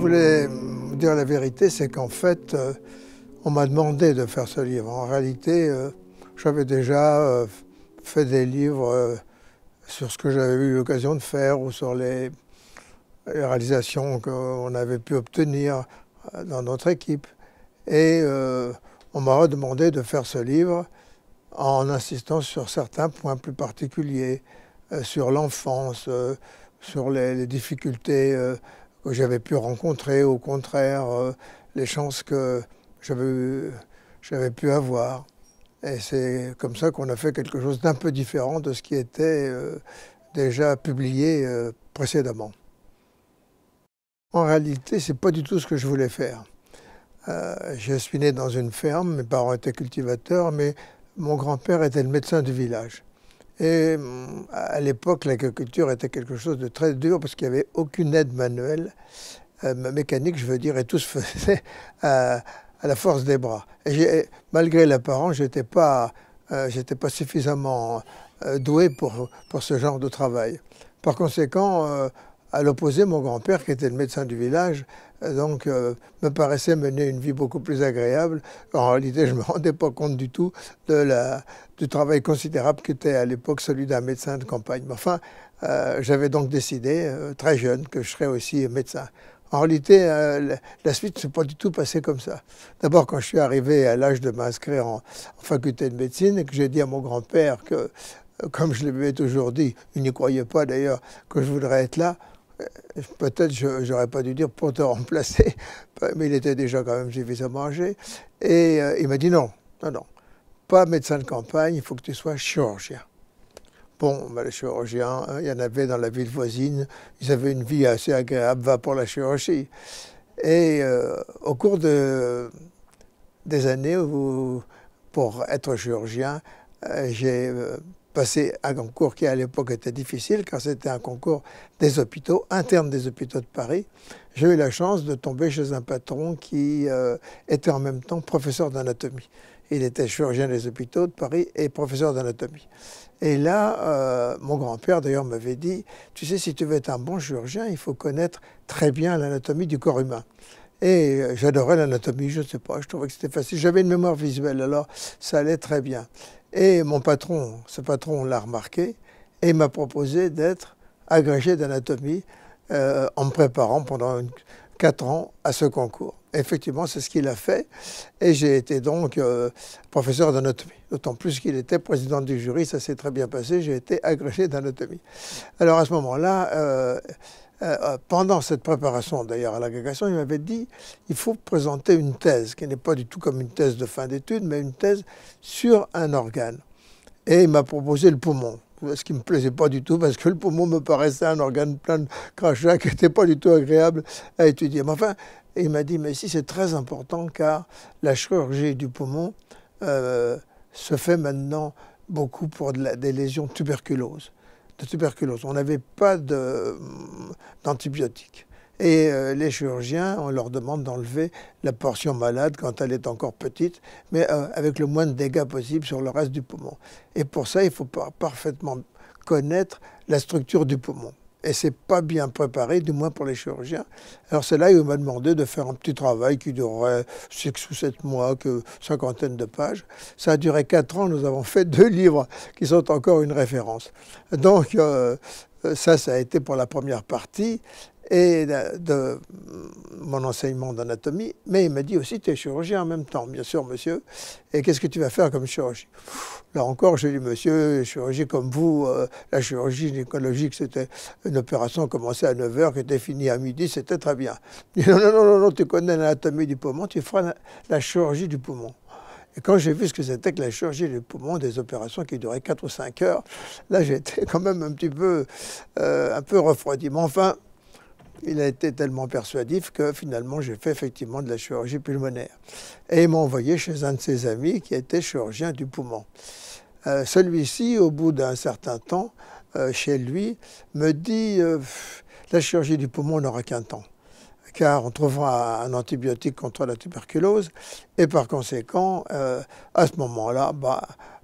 voulais vous dire la vérité, c'est qu'en fait, on m'a demandé de faire ce livre. En réalité, j'avais déjà fait des livres sur ce que j'avais eu l'occasion de faire ou sur les réalisations qu'on avait pu obtenir dans notre équipe. Et on m'a redemandé de faire ce livre en insistant sur certains points plus particuliers, sur l'enfance, sur les difficultés que j'avais pu rencontrer, au contraire, les chances que j'avais pu avoir. Et c'est comme ça qu'on a fait quelque chose d'un peu différent de ce qui était déjà publié précédemment. En réalité, c'est pas du tout ce que je voulais faire. Je suis né dans une ferme, mes parents étaient cultivateurs, mais mon grand-père était le médecin du village. Et à l'époque, l'agriculture était quelque chose de très dur parce qu'il n'y avait aucune aide manuelle, mécanique, je veux dire, et tout se faisait à la force des bras. Et malgré l'apparence, je n'étais pas suffisamment doué pour ce genre de travail. Par conséquent, à l'opposé, mon grand-père, qui était le médecin du village, donc me paraissait mener une vie beaucoup plus agréable. En réalité, je ne me rendais pas compte du tout du travail considérable qu'était à l'époque celui d'un médecin de campagne. Mais enfin, j'avais donc décidé, très jeune, que je serais aussi médecin. En réalité, la suite ne s'est pas du tout passée comme ça. D'abord, quand je suis arrivé à l'âge de m'inscrire en faculté de médecine et que j'ai dit à mon grand-père que, comme je l'avais toujours dit, il n'y croyait pas d'ailleurs que je voudrais être là, peut-être je n'aurais pas dû dire pour te remplacer, mais il était déjà quand même suffisamment âgé. Et il m'a dit non, non, non, pas médecin de campagne, il faut que tu sois chirurgien. Bon, ben, les chirurgiens, il y en avait dans la ville voisine, ils avaient une vie assez agréable, va pour la chirurgie. Et au cours des années, pour être chirurgien, j'ai passé un concours qui à l'époque était difficile, car c'était un concours des hôpitaux, interne des hôpitaux de Paris. J'ai eu la chance de tomber chez un patron qui était en même temps professeur d'anatomie. Il était chirurgien des hôpitaux de Paris et professeur d'anatomie. Et là, mon grand-père d'ailleurs m'avait dit, tu sais, si tu veux être un bon chirurgien, il faut connaître très bien l'anatomie du corps humain. Et j'adorais l'anatomie, je ne sais pas, je trouvais que c'était facile. J'avais une mémoire visuelle, alors ça allait très bien. Et mon patron, ce patron l'a remarqué, et m'a proposé d'être agrégé d'anatomie en me préparant pendant 4 ans à ce concours. Effectivement, c'est ce qu'il a fait, et j'ai été donc professeur d'anatomie. D'autant plus qu'il était président du jury, ça s'est très bien passé, j'ai été agrégé d'anatomie. Alors à ce moment-là, pendant cette préparation d'ailleurs à l'agrégation, il m'avait dit il faut présenter une thèse, qui n'est pas du tout comme une thèse de fin d'études, mais une thèse sur un organe. Et il m'a proposé le poumon, ce qui ne me plaisait pas du tout, parce que le poumon me paraissait un organe plein de crachats qui n'était pas du tout agréable à étudier. Mais enfin, il m'a dit mais si, c'est très important, car la chirurgie du poumon se fait maintenant beaucoup pour des lésions de tuberculose. On n'avait pas d'antibiotiques. Et les chirurgiens, on leur demande d'enlever la portion malade quand elle est encore petite, mais avec le moins de dégâts possible sur le reste du poumon. Et pour ça, il faut parfaitement connaître la structure du poumon. Et c'est pas bien préparé, du moins pour les chirurgiens. Alors c'est là où il m'a demandé de faire un petit travail qui durerait 6 ou 7 mois, que cinquantaine de pages. Ça a duré 4 ans, nous avons fait 2 livres qui sont encore une référence. Donc ça a été pour la première partie et de mon enseignement d'anatomie. Mais il m'a dit aussi, tu es chirurgien en même temps, bien sûr monsieur, et qu'est-ce que tu vas faire comme chirurgie? Là encore, j'ai dit, monsieur, chirurgie comme vous, la chirurgie gynécologique, c'était une opération commencée à 9 h, qui était finie à midi, c'était très bien. Il dit, non, non, non, non, tu connais l'anatomie du poumon, tu feras la chirurgie du poumon. Et quand j'ai vu ce que c'était que la chirurgie du poumon, des opérations qui duraient 4 ou 5 heures, là j'étais quand même un petit peu, refroidi. Mais enfin, il a été tellement persuasif que finalement j'ai fait effectivement de la chirurgie pulmonaire. Et il m'a envoyé chez un de ses amis qui était chirurgien du poumon. Celui-ci, au bout d'un certain temps, chez lui, me dit « La chirurgie du poumon n'aura qu'un temps, car on trouvera un antibiotique contre la tuberculose. » Et par conséquent, à ce moment-là,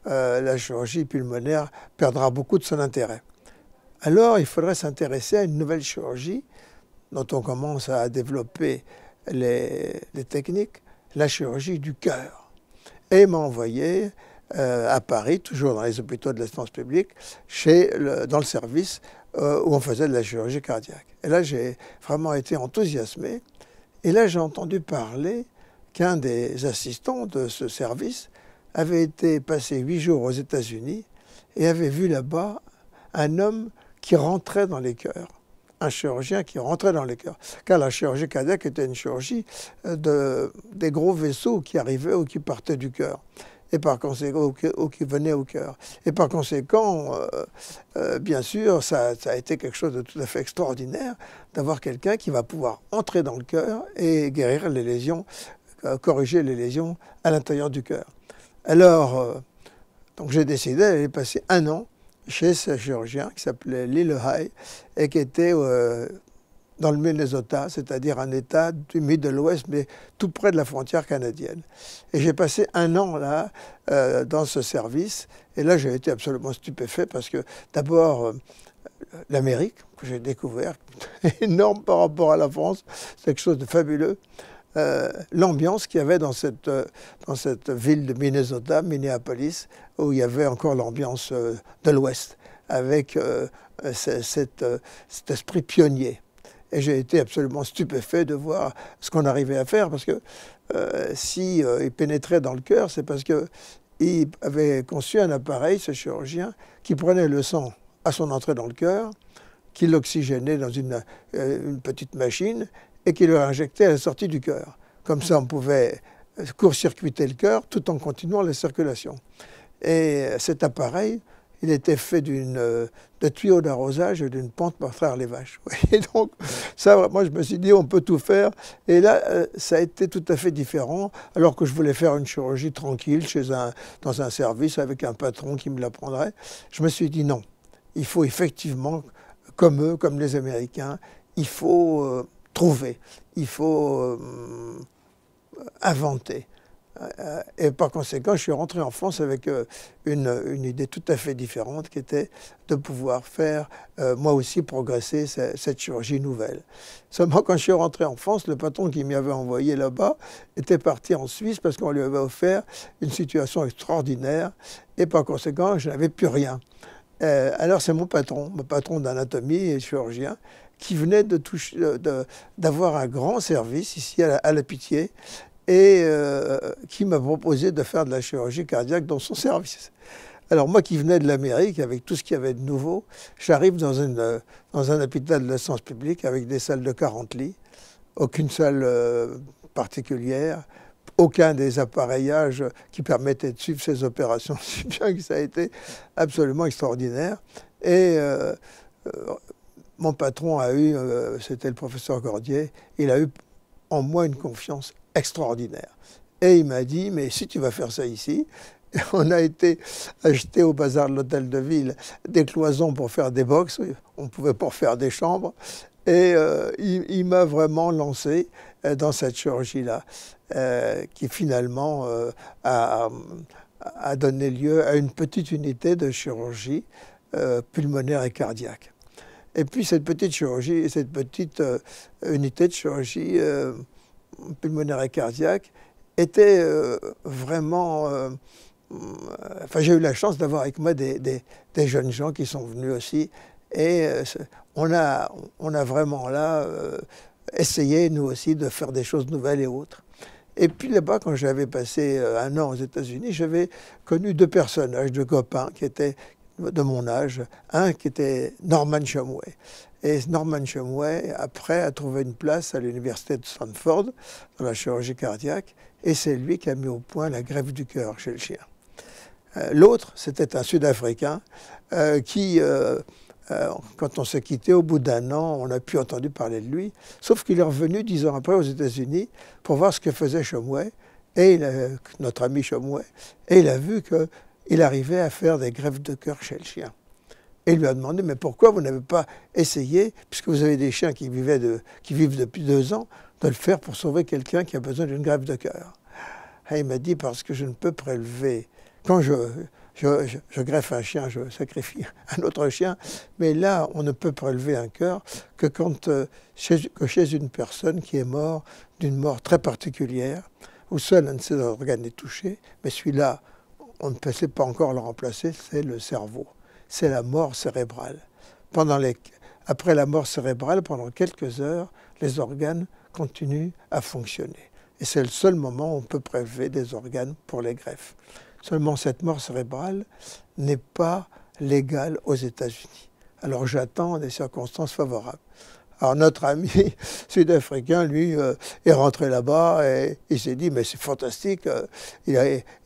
la chirurgie pulmonaire perdra beaucoup de son intérêt. Alors, il faudrait s'intéresser à une nouvelle chirurgie dont on commence à développer les techniques, la chirurgie du cœur, et m'a envoyé à Paris, toujours dans les hôpitaux de l'Espérance publique, dans le service où on faisait de la chirurgie cardiaque. Et là, j'ai vraiment été enthousiasmé. Et là, j'ai entendu parler qu'un des assistants de ce service avait été passé 8 jours aux États-Unis et avait vu là-bas un homme qui rentrait dans les cœurs, un chirurgien qui rentrait dans les cœurs. Car la chirurgie cardiaque était une chirurgie des gros vaisseaux qui arrivaient ou qui partaient du cœur, et par conséquent, ou qui venaient au cœur. Et par conséquent, bien sûr, ça a été quelque chose de tout à fait extraordinaire d'avoir quelqu'un qui va pouvoir entrer dans le cœur et guérir les lésions, corriger les lésions à l'intérieur du cœur. Alors, donc j'ai décidé d'aller passer 1 an chez ce chirurgien qui s'appelait Lillehai et qui était dans le Minnesota, c'est-à-dire un état du Midwest, mais tout près de la frontière canadienne. Et j'ai passé 1 an là, dans ce service, et là j'ai été absolument stupéfait parce que d'abord, l'Amérique, que j'ai découvert, énorme par rapport à la France, c'est quelque chose de fabuleux. L'ambiance qu'il y avait dans cette ville de Minnesota, Minneapolis, où il y avait encore l'ambiance de l'Ouest, avec cet esprit pionnier. Et j'ai été absolument stupéfait de voir ce qu'on arrivait à faire, parce que si il pénétrait dans le cœur, c'est parce qu'il avait conçu un appareil, ce chirurgien, qui prenait le sang à son entrée dans le cœur, qui l'oxygénait dans une petite machine, et qui le injectait à la sortie du cœur. Comme ça, on pouvait court-circuiter le cœur tout en continuant la circulation. Et cet appareil, il était fait de tuyaux d'arrosage et d'une pente pour traire les vaches. Et donc, ça, moi, je me suis dit, on peut tout faire. Et là, ça a été tout à fait différent, alors que je voulais faire une chirurgie tranquille dans un service avec un patron qui me la prendrait. Je me suis dit, non, il faut effectivement, comme eux, comme les Américains, il faut... trouver, il faut inventer. Et par conséquent, je suis rentré en France avec une idée tout à fait différente qui était de pouvoir faire, moi aussi, progresser cette chirurgie nouvelle. Seulement, quand je suis rentré en France, le patron qui m'y avait envoyé là-bas était parti en Suisse parce qu'on lui avait offert une situation extraordinaire et par conséquent, je n'avais plus rien. Alors c'est mon patron d'anatomie et chirurgien, qui venait d'avoir un grand service ici à la Pitié et qui m'a proposé de faire de la chirurgie cardiaque dans son service. Alors moi qui venais de l'Amérique, avec tout ce qu'il y avait de nouveau, j'arrive dans un hôpital de l'Espérance publique avec des salles de 40 lits, aucune salle particulière, aucun des appareillages qui permettaient de suivre ces opérations, si bien que ça a été absolument extraordinaire. Et mon patron a eu, c'était le professeur Cordier, il a eu en moi une confiance extraordinaire. Et il m'a dit, mais si tu vas faire ça ici, on a été acheter au bazar de l'hôtel de ville des cloisons pour faire des boxes, on pouvait pas faire des chambres, et il m'a vraiment lancé dans cette chirurgie-là, qui finalement a donné lieu à une petite unité de chirurgie pulmonaire et cardiaque. Et puis cette petite chirurgie, cette petite unité de chirurgie pulmonaire et cardiaque était vraiment... enfin, j'ai eu la chance d'avoir avec moi des jeunes gens qui sont venus aussi. Et on a vraiment là essayé, nous aussi, de faire des choses nouvelles et autres. Et puis là-bas, quand j'avais passé 1 an aux États-Unis, j'avais connu 2 personnages, 2 copains qui étaient... de mon âge, un qui était Norman Shumway. Et Norman Shumway, après, a trouvé une place à l'université de Stanford, dans la chirurgie cardiaque, et c'est lui qui a mis au point la greffe du cœur chez le chien. L'autre, c'était un Sud-Africain qui, quand on s'est quitté, au bout d'1 an, on n'a plus entendu parler de lui, sauf qu'il est revenu 10 ans après aux États-Unis pour voir ce que faisait Shumway, et notre ami Shumway, et il a vu que il arrivait à faire des greffes de cœur chez le chien. Et il lui a demandé, mais pourquoi vous n'avez pas essayé, puisque vous avez des chiens qui vivent depuis 2 ans, de le faire pour sauver quelqu'un qui a besoin d'une greffe de cœur. Et il m'a dit, parce que je ne peux prélever. Quand je greffe un chien, je sacrifie un autre chien, mais là, on ne peut prélever un cœur que, chez une personne qui est morte d'une mort très particulière, où seul un de ses organes est touché, mais celui-là, on ne peut pas encore le remplacer, c'est le cerveau. C'est la mort cérébrale. Après la mort cérébrale, pendant quelques heures, les organes continuent à fonctionner. Et c'est le seul moment où on peut prélever des organes pour les greffes. Seulement, cette mort cérébrale n'est pas légale aux États-Unis. Alors j'attends des circonstances favorables. Alors notre ami sud-africain, lui, est rentré là-bas et il s'est dit « mais c'est fantastique ». Il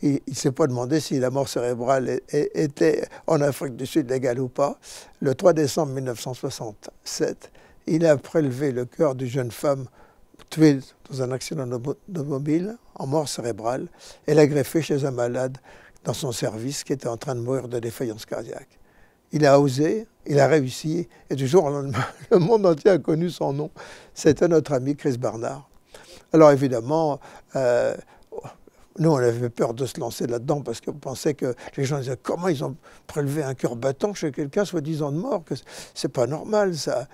ne s'est pas demandé si la mort cérébrale était en Afrique du Sud légale ou pas. Le 3 décembre 1967, il a prélevé le cœur d'une jeune femme tuée dans un accident d'automobile, en mort cérébrale, et l'a greffé chez un malade dans son service qui était en train de mourir de défaillance cardiaque. Il a osé, il a réussi, et du jour au lendemain, le monde entier a connu son nom. C'était notre ami Chris Barnard. Alors évidemment, nous on avait peur de se lancer là-dedans parce qu'on pensait que les gens disaient comment ils ont prélevé un cœur battant chez quelqu'un soi-disant de mort, que c'est pas normal ça.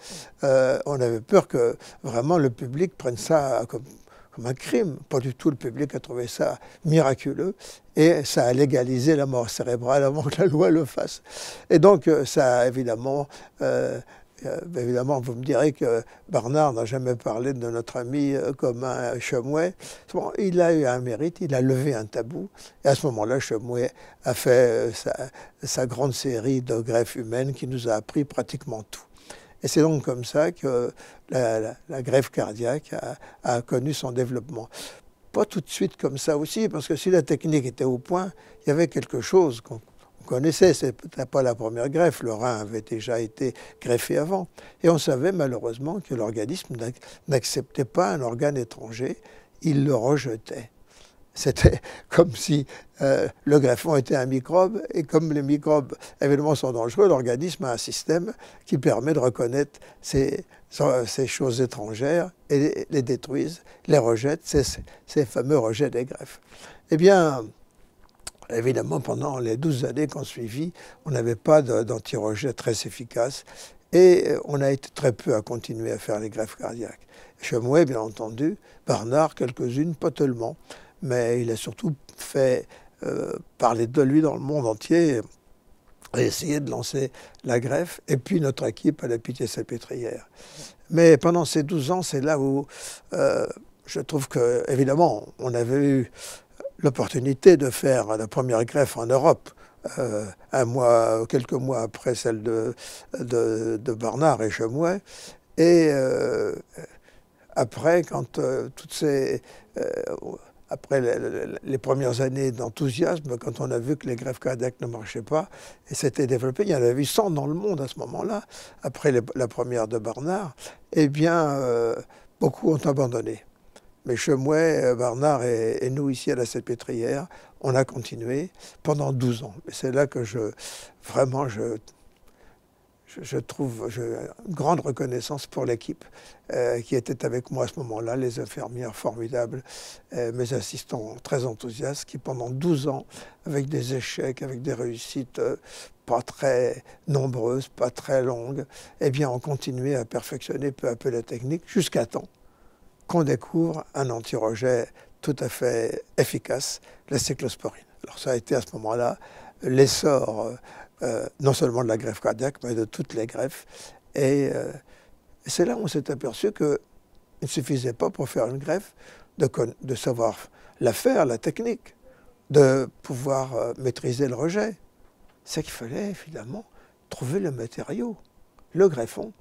On avait peur que vraiment le public prenne ça comme un crime. Pas du tout, le public a trouvé ça miraculeux et ça a légalisé la mort cérébrale avant que la loi le fasse. Et donc ça évidemment, vous me direz que Barnard n'a jamais parlé de notre ami commun Shumway. Bon, il a eu un mérite, il a levé un tabou et à ce moment-là Shumway a fait sa grande série de greffes humaines qui nous a appris pratiquement tout. Et c'est donc comme ça que la greffe cardiaque a connu son développement. Pas tout de suite comme ça aussi, parce que si la technique était au point, il y avait quelque chose qu'on connaissait. Ce n'était pas la première greffe, le rein avait déjà été greffé avant. Et on savait malheureusement que l'organisme n'acceptait pas un organe étranger, il le rejetait. C'était comme si le greffon était un microbe, et comme les microbes, évidemment, sont dangereux, l'organisme a un système qui permet de reconnaître ces choses étrangères et les détruise, les rejette, ces fameux rejets des greffes. Eh bien, évidemment, pendant les 12 années qu'on suivit, on n'avait pas d'anti-rejet très efficace, et on a été très peu à continuer à faire les greffes cardiaques. Shumway, bien entendu, Barnard, quelques-unes, pas tellement. Mais il a surtout fait parler de lui dans le monde entier et essayé de lancer la greffe, et puis notre équipe à la Pitié-Salpêtrière. Mais pendant ces 12 ans, c'est là où je trouve que, évidemment, on avait eu l'opportunité de faire la première greffe en Europe, quelques mois après celle de Barnard et Shumway. Et après, quand après les premières années d'enthousiasme, quand on a vu que les greffes cardiaques ne marchaient pas, et s'étaient développées, il y en avait 100 dans le monde à ce moment-là, après la première de Barnard, eh bien, beaucoup ont abandonné. Mais Shumway, Barnard et nous, ici, à la Salpêtrière, on a continué pendant 12 ans. Et c'est là que je trouve une grande reconnaissance pour l'équipe qui était avec moi à ce moment-là, les infirmières formidables, mes assistants très enthousiastes, qui pendant 12 ans, avec des échecs, avec des réussites pas très nombreuses, pas très longues, eh bien, ont continué à perfectionner peu à peu la technique, jusqu'à temps qu'on découvre un anti-rejet tout à fait efficace, la cyclosporine. Alors ça a été à ce moment-là l'essor non seulement de la greffe cardiaque, mais de toutes les greffes. Et c'est là où on s'est aperçu qu'il ne suffisait pas pour faire une greffe de savoir la faire, la technique, de pouvoir maîtriser le rejet. C'est qu'il fallait finalement trouver le matériau, le greffon.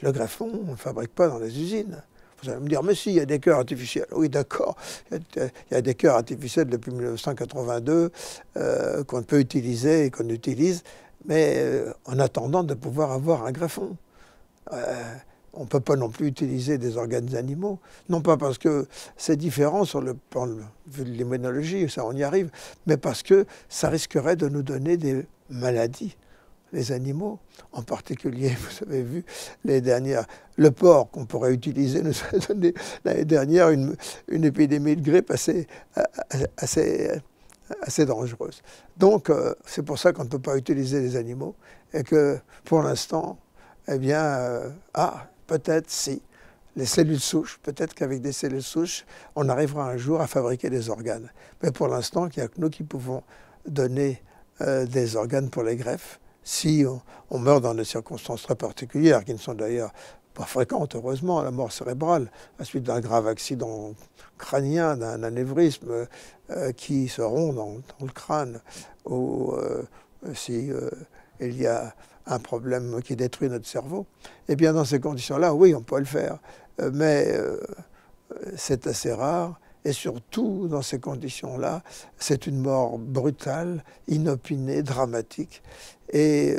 Le greffon, on ne fabrique pas dans les usines. Vous allez me dire, mais si, il y a des cœurs artificiels. Oui, d'accord, il y a des cœurs artificiels depuis 1982 qu'on peut utiliser et qu'on utilise, mais en attendant de pouvoir avoir un greffon. On ne peut pas non plus utiliser des organes animaux, non pas parce que c'est différent sur le plan de l'immunologie, ça on y arrive, mais parce que ça risquerait de nous donner des maladies. Les animaux, en particulier, vous avez vu, le porc qu'on pourrait utiliser nous a donné l'année dernière une épidémie de grippe assez assez dangereuse. Donc, c'est pour ça qu'on ne peut pas utiliser les animaux et que, pour l'instant, eh bien, peut-être si, les cellules souches, peut-être qu'avec des cellules souches, on arrivera un jour à fabriquer des organes. Mais pour l'instant, il n'y a que nous qui pouvons donner des organes pour les greffes, si on meurt dans des circonstances très particulières, qui ne sont d'ailleurs pas fréquentes, heureusement, la mort cérébrale, à la suite d'un grave accident crânien, d'un anévrisme qui se rompt dans le crâne, ou si il y a un problème qui détruit notre cerveau, eh bien dans ces conditions-là, oui, on peut le faire, mais c'est assez rare, et surtout dans ces conditions-là, c'est une mort brutale, inopinée, dramatique, et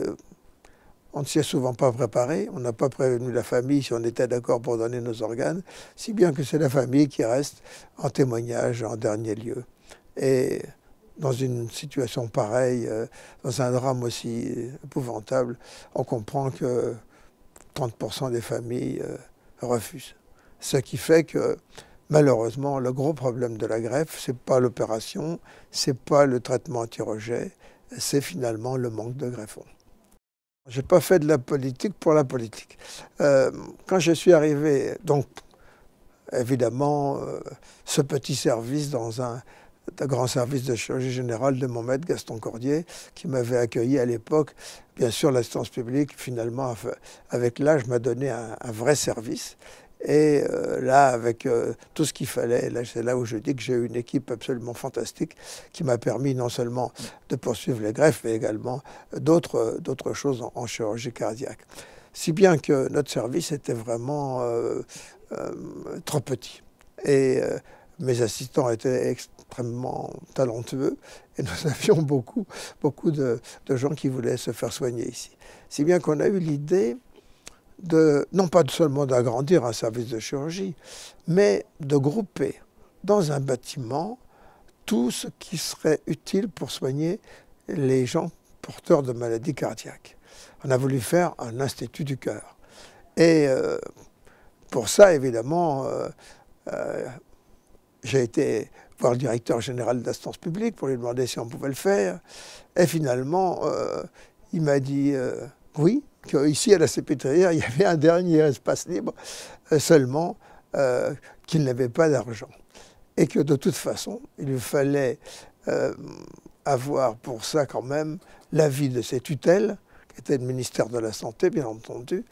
on ne s'y est souvent pas préparé, on n'a pas prévenu la famille si on était d'accord pour donner nos organes, si bien que c'est la famille qui reste en témoignage en dernier lieu. Et dans une situation pareille, dans un drame aussi épouvantable, on comprend que 30% des familles refusent. Ce qui fait que, malheureusement, le gros problème de la greffe, ce n'est pas l'opération, ce n'est pas le traitement anti-rejet, c'est finalement le manque de greffons. Je n'ai pas fait de la politique pour la politique. Quand je suis arrivé, donc, évidemment, ce petit service dans un grand service de chirurgie générale de mon maître Gaston Cordier, qui m'avait accueilli à l'époque. Bien sûr, l'assistance publique, finalement, avec l'âge, m'a donné un vrai service. Et là, avec tout ce qu'il fallait, c'est là où je dis que j'ai eu une équipe absolument fantastique qui m'a permis non seulement de poursuivre les greffes, mais également d'autres choses en chirurgie cardiaque. Si bien que notre service était vraiment trop petit. Et mes assistants étaient extrêmement talentueux et nous avions beaucoup de gens qui voulaient se faire soigner ici. Si bien qu'on a eu l'idée de, non pas seulement d'agrandir un service de chirurgie, mais de grouper dans un bâtiment tout ce qui serait utile pour soigner les gens porteurs de maladies cardiaques. On a voulu faire un institut du cœur. Et pour ça, évidemment, j'ai été voir le directeur général de l'assistance publique pour lui demander si on pouvait le faire. Et finalement, il m'a dit oui, qu'ici à la Salpêtrière, il y avait un dernier espace libre, seulement qu'il n'avait pas d'argent. Et que de toute façon, il lui fallait avoir pour ça quand même l'avis de ses tutelles, qui était le ministère de la Santé, bien entendu,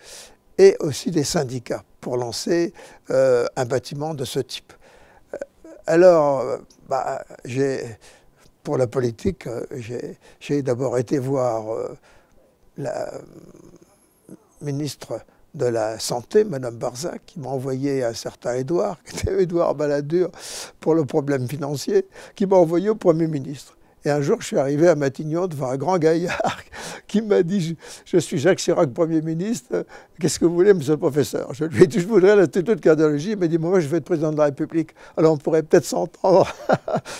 et aussi des syndicats pour lancer un bâtiment de ce type. Alors, pour la politique, j'ai d'abord été voir la ministre de la Santé, Madame Barzac, qui m'a envoyé un certain Édouard, qui était Édouard Balladur, pour le problème financier, qui m'a envoyé au Premier ministre. Et un jour, je suis arrivé à Matignon devant un grand gaillard qui m'a dit « Je suis Jacques Chirac, Premier ministre, qu'est-ce que vous voulez, monsieur le professeur ?» Je lui ai dit « Je voudrais l'institut de cardiologie », il m'a dit « Moi, je vais être président de la République, alors on pourrait peut-être s'entendre. »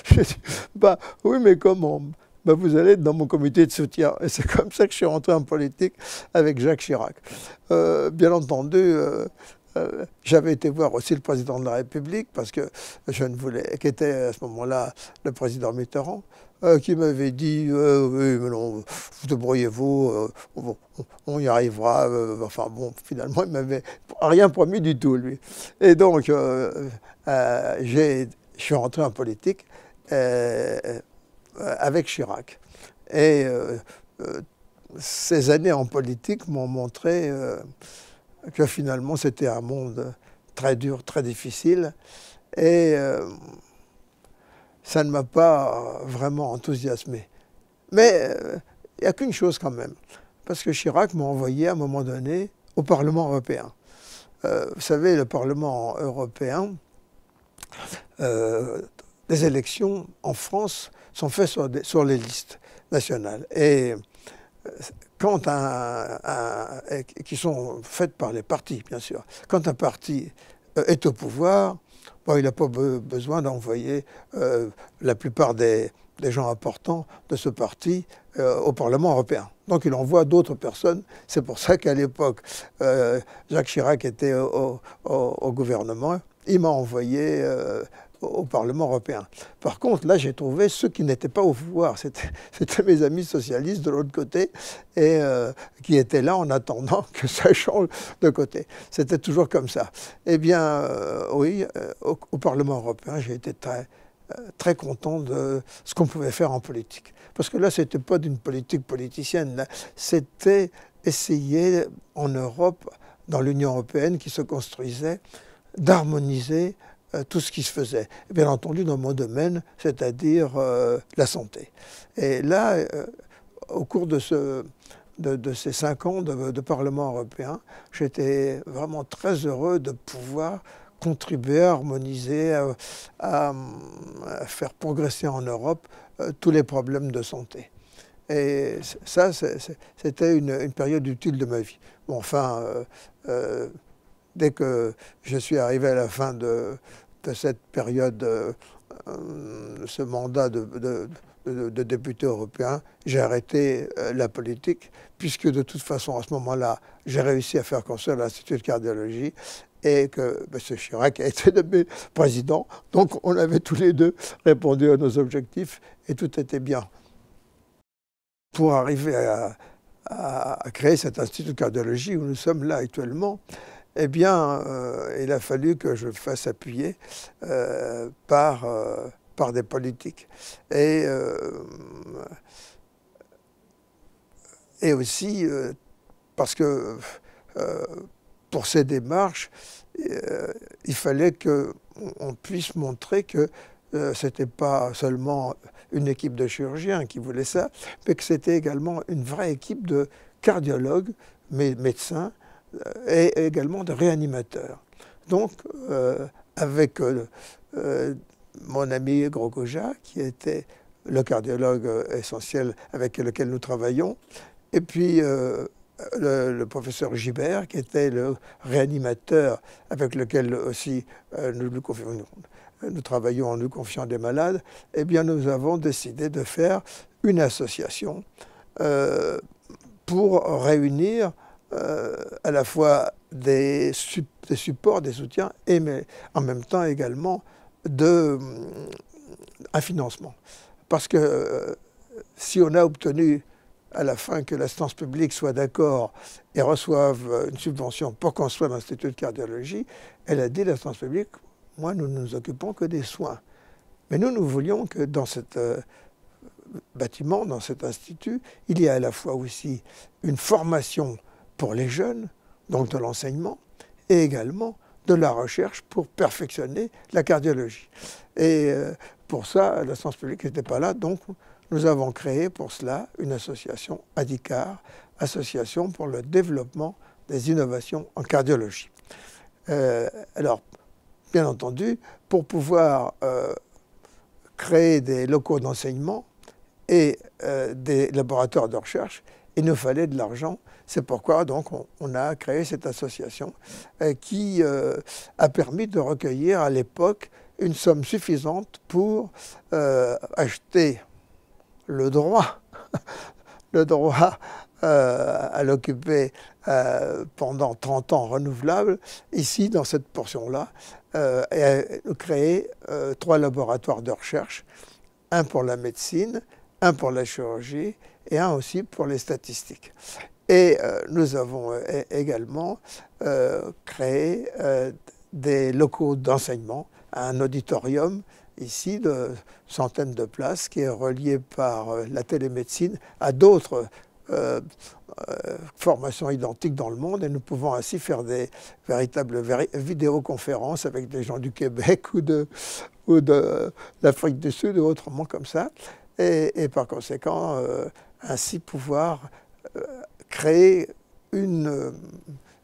Je lui ai dit « Bah oui, mais comment ?» Ben, vous allez être dans mon comité de soutien. Et c'est comme ça que je suis rentré en politique avec Jacques Chirac. Bien entendu, j'avais été voir aussi le président de la République, parce que je ne voulais, qui était à ce moment-là le président Mitterrand, qui m'avait dit oui, mais non, débrouillez-vous, on y arrivera. Enfin bon, finalement, il m'avait rien promis du tout, lui. Et donc, je suis rentré en politique. Avec Chirac. Et ces années en politique m'ont montré que finalement c'était un monde très dur, très difficile, et ça ne m'a pas vraiment enthousiasmé. Mais il n'y a qu'une chose quand même, parce que Chirac m'a envoyé à un moment donné au Parlement européen. Vous savez, le Parlement européen, les élections en France sont faites sur les listes nationales et quand qui sont faites par les partis, bien sûr. Quand un parti est au pouvoir, bon, il n'a pas besoin d'envoyer la plupart des gens importants de ce parti au Parlement européen. Donc il envoie d'autres personnes. C'est pour ça qu'à l'époque, Jacques Chirac était au gouvernement. Il m'a envoyé au Parlement européen. Par contre, là, j'ai trouvé ceux qui n'étaient pas au pouvoir. C'était mes amis socialistes de l'autre côté et qui étaient là en attendant que ça change de côté. C'était toujours comme ça. Eh bien, oui, au Parlement européen, j'ai été très content de ce qu'on pouvait faire en politique. Parce que là, ce n'était pas d'une politique politicienne. C'était essayer en Europe, dans l'Union européenne qui se construisait, d'harmoniser tout ce qui se faisait. Et bien entendu, dans mon domaine, c'est-à-dire la santé. Et là, au cours de ces 5 ans de Parlement européen, j'étais vraiment très heureux de pouvoir contribuer à harmoniser, à faire progresser en Europe tous les problèmes de santé. Et ça, c'était une période utile de ma vie. Bon, enfin, dès que je suis arrivé à la fin de cette période, ce mandat de député européen, j'ai arrêté la politique, puisque de toute façon, à ce moment-là, j'ai réussi à faire construire l'Institut de cardiologie et que M. Chirac a été nommé président. Donc, on avait tous les deux répondu à nos objectifs et tout était bien. Pour arriver à créer cet Institut de cardiologie où nous sommes là actuellement, eh bien, il a fallu que je fasse appuyer par des politiques. Et aussi, parce que pour ces démarches, il fallait qu'on puisse montrer que ce n'était pas seulement une équipe de chirurgiens qui voulait ça, mais que c'était également une vraie équipe de cardiologues, médecins, et également de réanimateurs. Donc, avec mon ami Grogoja, qui était le cardiologue essentiel avec lequel nous travaillons, et puis le professeur Gibert, qui était le réanimateur avec lequel aussi nous travaillons en lui confiant des malades, eh bien, nous avons décidé de faire une association pour réunir à la fois des supports, des soutiens, mais en même temps également un financement. Parce que si on a obtenu à la fin que l'instance publique soit d'accord et reçoive une subvention pour construire l'Institut de cardiologie, elle a dit à l'instance publique, moi nous ne nous occupons que des soins. Mais nous voulions que dans cette bâtiment, dans cet institut, il y a à la fois aussi une formation pour les jeunes, donc de l'enseignement, et également de la recherche pour perfectionner la cardiologie. Et pour ça, la science publique n'était pas là, donc nous avons créé pour cela une association, ADICAR, Association pour le développement des innovations en cardiologie. Alors, bien entendu, pour pouvoir créer des locaux d'enseignement et des laboratoires de recherche, il nous fallait de l'argent. C'est pourquoi donc on a créé cette association qui a permis de recueillir à l'époque une somme suffisante pour acheter le droit, à l'occuper pendant 30 ans renouvelable, ici dans cette portion-là, et créer 3 laboratoires de recherche, un pour la médecine, un pour la chirurgie et un aussi pour les statistiques. Et nous avons également créé des locaux d'enseignement, un auditorium ici de centaines de places qui est relié par la télémédecine à d'autres formations identiques dans le monde, et nous pouvons ainsi faire des véritables vidéoconférences avec des gens du Québec ou de l'Afrique du Sud ou autrement comme ça, et par conséquent ainsi pouvoir créer une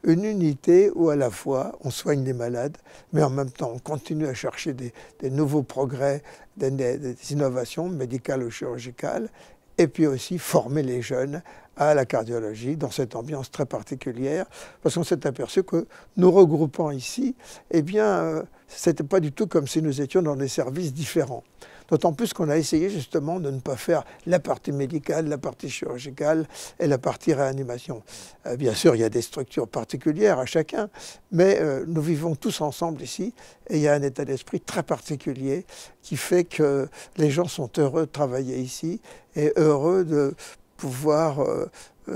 unité où à la fois on soigne les malades, mais en même temps on continue à chercher des nouveaux progrès, des innovations médicales ou chirurgicales, et puis aussi former les jeunes à la cardiologie dans cette ambiance très particulière, parce qu'on s'est aperçu que nous regroupant ici, eh bien, c'était pas du tout comme si nous étions dans des services différents. D'autant plus qu'on a essayé justement de ne pas faire la partie médicale, la partie chirurgicale et la partie réanimation. Bien sûr, il y a des structures particulières à chacun, mais nous vivons tous ensemble ici et il y a un état d'esprit très particulier qui fait que les gens sont heureux de travailler ici et heureux de pouvoir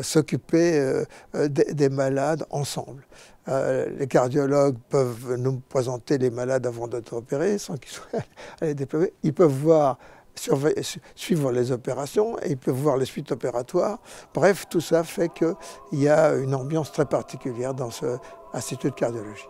s'occuper des malades ensemble. Les cardiologues peuvent nous présenter les malades avant d'être opérés sans qu'ils soient à les déployer. Ils peuvent voir, suivre les opérations et ils peuvent voir les suites opératoires. Bref, tout ça fait qu'il y a une ambiance très particulière dans ce institut de cardiologie.